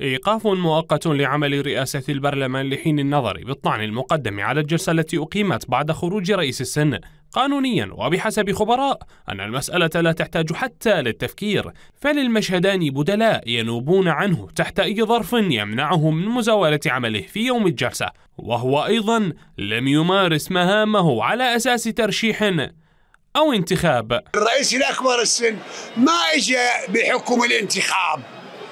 إيقاف مؤقت لعمل رئاسة البرلمان لحين النظر بالطعن المقدم على الجلسة التي أقيمت بعد خروج رئيس السن. قانونيا وبحسب خبراء أن المسألة لا تحتاج حتى للتفكير، فللمشهدان بدلاء ينوبون عنه تحت أي ظرف يمنعه من مزاولة عمله في يوم الجلسة، وهو أيضا لم يمارس مهامه على أساس ترشيح أو انتخاب. الرئيس الأكبر السن ما إجى بحكم الانتخاب،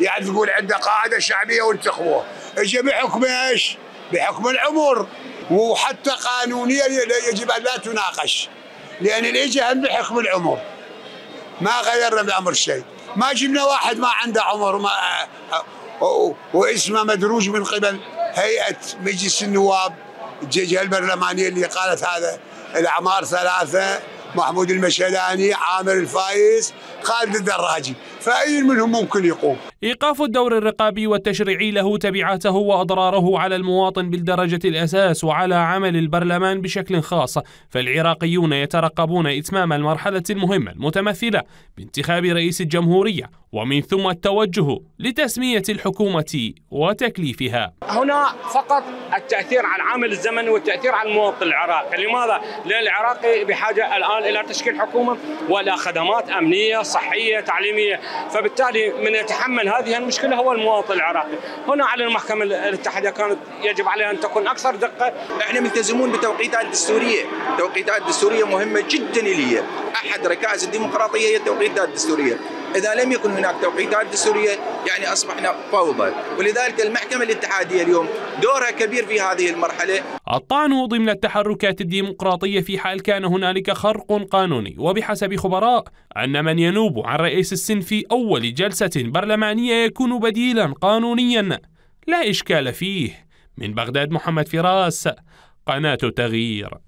يعني تقول عنده قاعدة شعبية وانتخبوه، إجى بحكم إيش؟ بحكم العمر، وحتى قانونيا يجب أن لا تناقش، لأن اللي إجى هم بحكم العمر، ما غيرنا بالأمر شيء، ما جبنا واحد ما عنده عمر واسمه مدروج من قبل هيئة مجلس النواب الجهة البرلمانية اللي قالت هذا الأعمار ثلاثة: محمود المشداني، عامر الفايز، خالد الدراجي، فأي منهم ممكن يقوم. إيقاف الدور الرقابي والتشريعي له تبعاته وأضراره على المواطن بالدرجة الأساس وعلى عمل البرلمان بشكل خاص، فالعراقيون يترقبون إتمام المرحلة المهمة المتمثلة بانتخاب رئيس الجمهورية، ومن ثم التوجه لتسمية الحكومة وتكليفها. هنا فقط التأثير على العامل الزمني والتأثير على المواطن العراقي. لماذا؟ لأن العراقي بحاجة الآن إلى تشكيل حكومة وإلى خدمات أمنية، صحية، تعليمية، فبالتالي من يتحمل هذه المشكلة هو المواطن العراقي. هنا على المحكمة الاتحادية كانت يجب عليها أن تكون أكثر دقة. إحنا ملتزمون بتوقيتات الدستورية، توقيتات دستورية مهمة جدا لي، أحد ركائز الديمقراطية هي التوقيتات الدستورية. إذا لم يكن هناك توقيتات دستورية يعني أصبحنا فوضى، ولذلك المحكمة الاتحادية اليوم دورها كبير في هذه المرحلة. الطعن ضمن التحركات الديمقراطية في حال كان هنالك خرق قانوني، وبحسب خبراء أن من ينوب عن رئيس السن في أول جلسة برلمانية يكون بديلا قانونيا لا إشكال فيه. من بغداد محمد فراس، قناة التغيير.